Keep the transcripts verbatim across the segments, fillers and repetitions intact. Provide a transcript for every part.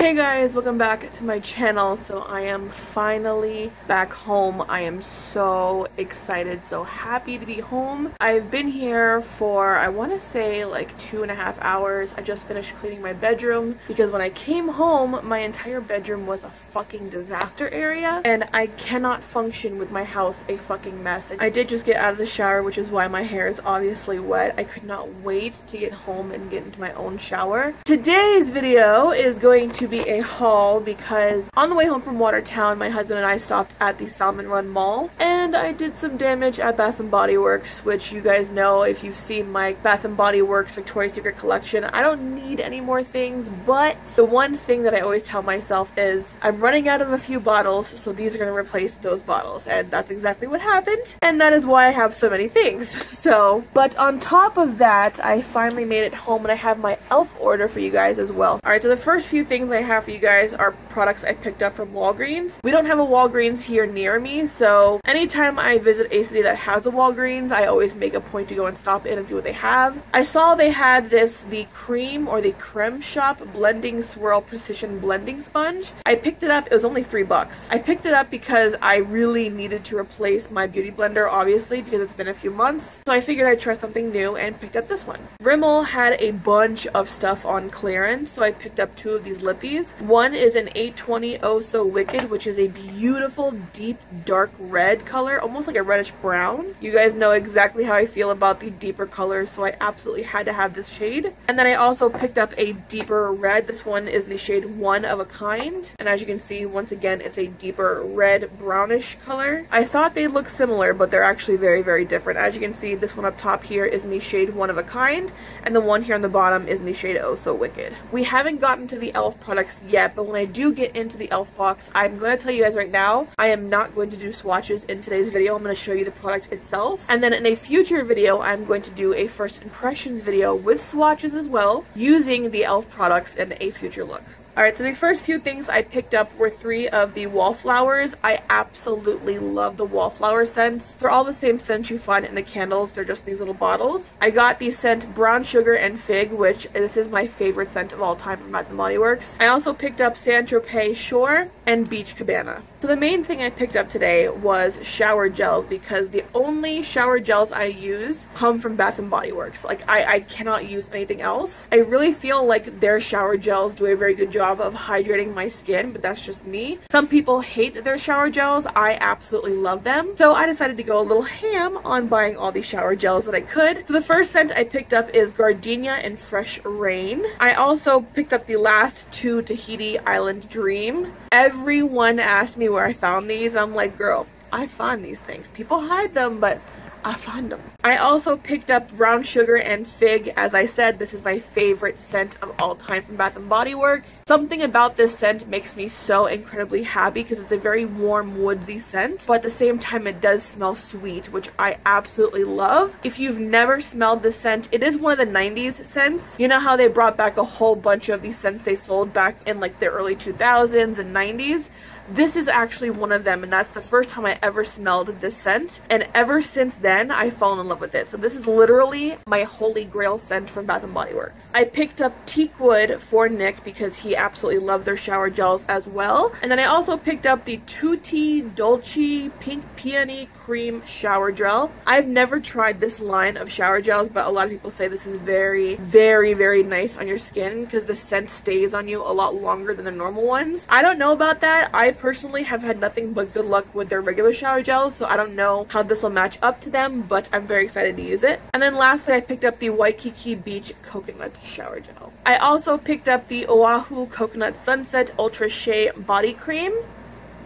Hey guys, welcome back to my channel. So I am finally back home. I am so excited, so happy to be home. I've been here for, I want to say like two and a half hours. I just finished cleaning my bedroom because when I came home, my entire bedroom was a fucking disaster area and I cannot function with my house a fucking mess. I did just get out of the shower, which is why my hair is obviously wet. I could not wait to get home and get into my own shower. Today's video is going to be a haul because on the way home from Watertown, my husband and I stopped at the Salmon Run Mall and I did some damage at Bath and Body Works, which you guys know if you've seen my Bath and Body Works Victoria's Secret collection. I don't need any more things, but the one thing that I always tell myself is I'm running out of a few bottles, so these are going to replace those bottles, and that's exactly what happened, and that is why I have so many things. So, but on top of that, I finally made it home and I have my e l f order for you guys as well. Alright, so the first few things I I have for you guys are products I picked up from Walgreens. We don't have a Walgreens here near me, so anytime I visit a city that has a Walgreens, I always make a point to go and stop in and see what they have. I saw they had this, the cream or the creme shop blending swirl precision blending sponge. I picked it up. It was only three bucks. I picked it up because I really needed to replace my beauty blender, obviously, because it's been a few months. So I figured I'd try something new and picked up this one. Rimmel had a bunch of stuff on clearance, so I picked up two of these lippies. One is an eight twenty Oh So Wicked, which is a beautiful deep dark red color, almost like a reddish brown. You guys know exactly how I feel about the deeper colors, so I absolutely had to have this shade. And then I also picked up a deeper red. This one is in the shade One of a Kind, and as you can see, once again, it's a deeper red brownish color. I thought they looked similar, but they're actually very very different. As you can see, this one up top here is in the shade One of a Kind, and the one here on the bottom is in the shade Oh So Wicked. We haven't gotten to the e l f product yet, but when I do get into the e l f box, I'm going to tell you guys right now, I am not going to do swatches in today's video. I'm going to show you the product itself, and then in a future video, I'm going to do a first impressions video with swatches as well, using the e l f products in a future look. Alright, so the first few things I picked up were three of the wallflowers. I absolutely love the wallflower scents. They're all the same scent you find in the candles, they're just these little bottles. I got the scent Brown Sugar and Fig, which this is my favorite scent of all time from Wet n Body Works. I also picked up Saint-Tropez Shore and Beach Cabana. So the main thing I picked up today was shower gels, because the only shower gels I use come from Bath and Body Works. Like, I, I cannot use anything else. I really feel like their shower gels do a very good job of hydrating my skin, but that's just me. Some people hate their shower gels. I absolutely love them. So I decided to go a little ham on buying all the shower gels that I could. So the first scent I picked up is Gardenia and Fresh Rain. I also picked up the last two Tahiti Island Dream. Everyone asked me where I found these. I'm like, girl, I find these things. People hide them, but I found them. I also picked up Brown Sugar and Fig. As I said, this is my favorite scent of all time from Bath and Body Works. Something about this scent makes me so incredibly happy because it's a very warm, woodsy scent, but at the same time it does smell sweet, which I absolutely love. If you've never smelled this scent, it is one of the nineties scents. You know how they brought back a whole bunch of these scents they sold back in like the early two thousands and nineties? This is actually one of them, and that's the first time I ever smelled this scent, and ever since then I've fallen in love with it. So this is literally my holy grail scent from Bath and Body Works. I picked up Teakwood for Nick because he absolutely loves their shower gels as well, and then I also picked up the Tutti Dolce Pink Peony Cream Shower Gel. I've never tried this line of shower gels, but a lot of people say this is very very very nice on your skin because the scent stays on you a lot longer than the normal ones. I don't know about that. I personally have had nothing but good luck with their regular shower gels, so I don't know how this will match up to them, but I'm very excited to use it. And then lastly, I picked up the Waikiki Beach Coconut Shower Gel. I also picked up the Oahu Coconut Sunset Ultra Shea Body Cream.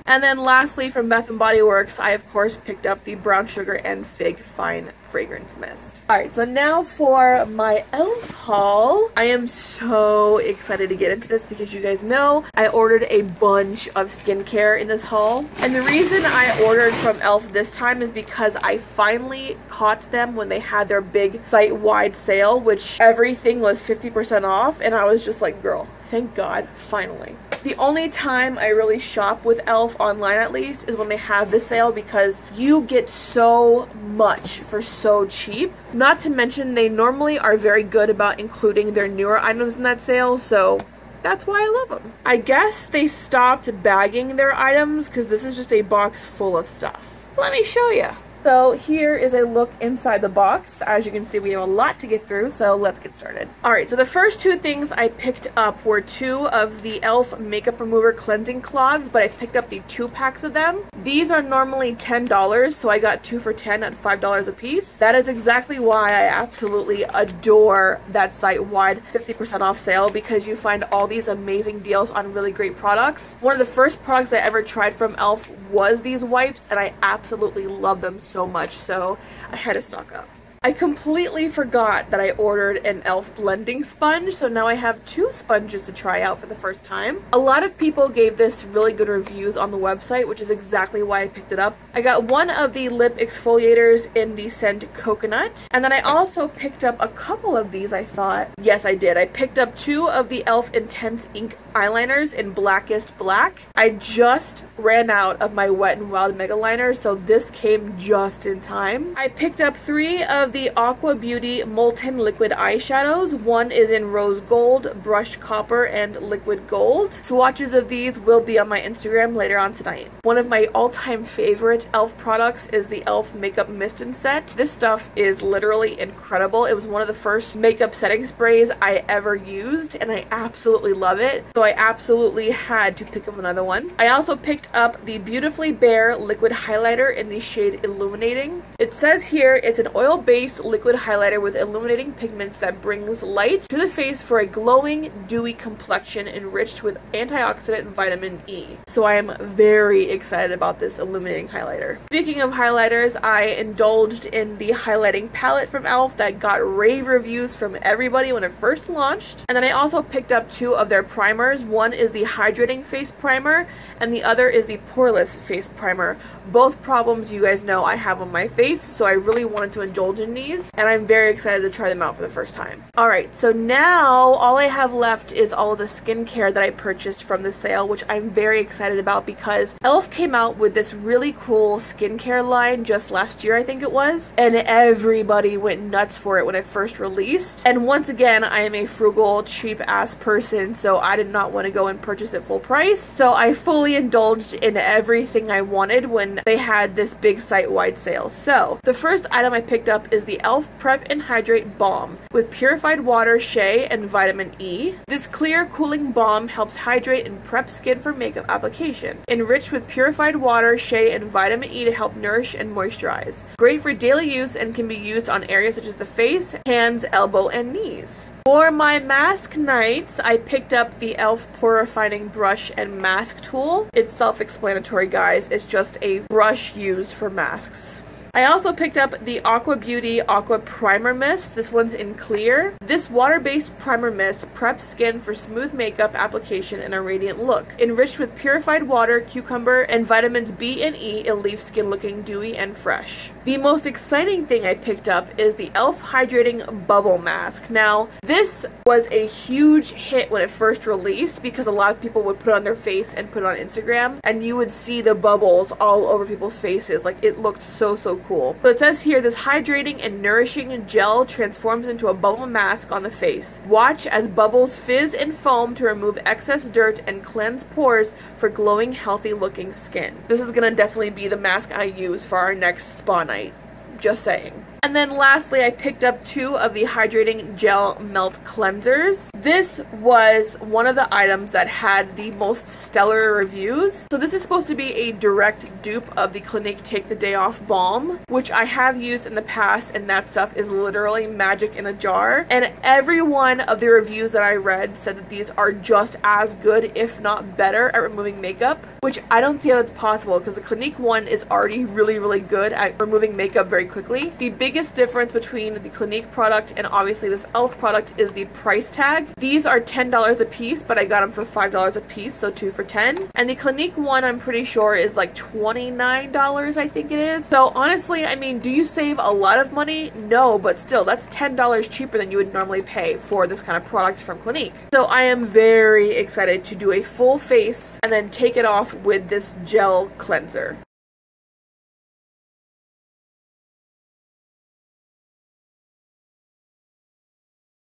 And then lastly, from Bath and Body Works, I of course picked up the Brown Sugar and Fig Fine Fragrance Mist. Alright, so now for my e l f haul. I am so excited to get into this because you guys know I ordered a bunch of skincare in this haul. And the reason I ordered from e l f this time is because I finally caught them when they had their big site-wide sale, which everything was fifty percent off, and I was just like, girl, thank God, finally. The only time I really shop with e l f online, at least, is when they have the sale because you get so much for so cheap. Not to mention, they normally are very good about including their newer items in that sale, so that's why I love them. I guess they stopped bagging their items because this is just a box full of stuff. Let me show you. So here is a look inside the box. As you can see, we have a lot to get through, so let's get started. Alright, so the first two things I picked up were two of the e l f makeup remover cleansing cloths, but I picked up the two packs of them. These are normally ten dollars, so I got two for ten at five dollars a piece. That is exactly why I absolutely adore that site-wide fifty percent off sale, because you find all these amazing deals on really great products. One of the first products I ever tried from e l f was these wipes, and I absolutely love them so so much, so I had to stock up. I completely forgot that I ordered an e l f blending sponge, so now I have two sponges to try out for the first time. A lot of people gave this really good reviews on the website, which is exactly why I picked it up. I got one of the lip exfoliators in the scent Coconut, and then I also picked up a couple of these, I thought. Yes, I did. I picked up two of the e l f Intense Ink eyeliners in Blackest Black. I just ran out of my Wet n Wild Mega Liner, so this came just in time. I picked up three of the Aqua Beauty Molten Liquid Eyeshadows. One is in Rose Gold, Brushed Copper, and Liquid Gold. Swatches of these will be on my Instagram later on tonight. One of my all-time favorite e l f products is the e l f Makeup Mist and Set. This stuff is literally incredible. It was one of the first makeup setting sprays I ever used, and I absolutely love it. So I absolutely had to pick up another one. I also picked up the Beautifully Bare Liquid Highlighter in the shade Illuminating. It says here it's an oil-based liquid highlighter with illuminating pigments that brings light to the face for a glowing, dewy complexion enriched with antioxidant vitamin E. So I am very excited about this illuminating highlighter. Speaking of highlighters, I indulged in the highlighting palette from e l f that got rave reviews from everybody when it first launched. And then I also picked up two of their primers. One is the hydrating face primer and the other is the poreless face primer. Both problems you guys know I have on my face, so I really wanted to indulge in these, and I'm very excited to try them out for the first time. Alright, so now all I have left is all the skincare that I purchased from the sale, which I'm very excited about because e l f came out with this really cool skincare line just last year, I think it was, and everybody went nuts for it when it first released. And once again, I am a frugal, cheap ass person, so I did not want to go and purchase at full price, so I fully indulged in everything I wanted when they had this big site-wide sale. So the first item I picked up is the e l f Prep and Hydrate Balm with purified water, shea, and vitamin E. This clear cooling balm helps hydrate and prep skin for makeup application, enriched with purified water, shea, and vitamin E to help nourish and moisturize. Great for daily use and can be used on areas such as the face, hands, elbow, and knees. For my mask nights, I picked up the e l f Pore Refining Brush and Mask Tool. It's self-explanatory, guys. It's just a brush used for masks. I also picked up the Aqua Beauty Aqua Primer Mist. This one's in clear. This water-based primer mist preps skin for smooth makeup application and a radiant look. Enriched with purified water, cucumber, and vitamins B and E, it leaves skin looking dewy and fresh. The most exciting thing I picked up is the e l f Hydrating Bubble Mask. Now, this was a huge hit when it first released because a lot of people would put it on their face and put it on Instagram, and you would see the bubbles all over people's faces. Like, it looked so, so cool. Cool. So it says here, this hydrating and nourishing gel transforms into a bubble mask on the face. Watch as bubbles fizz and foam to remove excess dirt and cleanse pores for glowing, healthy looking skin. This is gonna definitely be the mask I use for our next spa night. Just saying. And then lastly, I picked up two of the Hydrating Gel Melt Cleansers. This was one of the items that had the most stellar reviews. So this is supposed to be a direct dupe of the Clinique Take the Day Off Balm, which I have used in the past, and that stuff is literally magic in a jar. And every one of the reviews that I read said that these are just as good, if not better, at removing makeup, which I don't see how it's possible because the Clinique one is already really, really good at removing makeup very quickly. The big biggest difference between the Clinique product and obviously this e l f product is the price tag. These are ten dollars a piece, but I got them for five dollars a piece, so two for ten. And the Clinique one, I'm pretty sure, is like twenty-nine dollars, I think it is. So honestly, I mean, do you save a lot of money? No, but still, that's ten dollars cheaper than you would normally pay for this kind of product from Clinique. So I am very excited to do a full face and then take it off with this gel cleanser.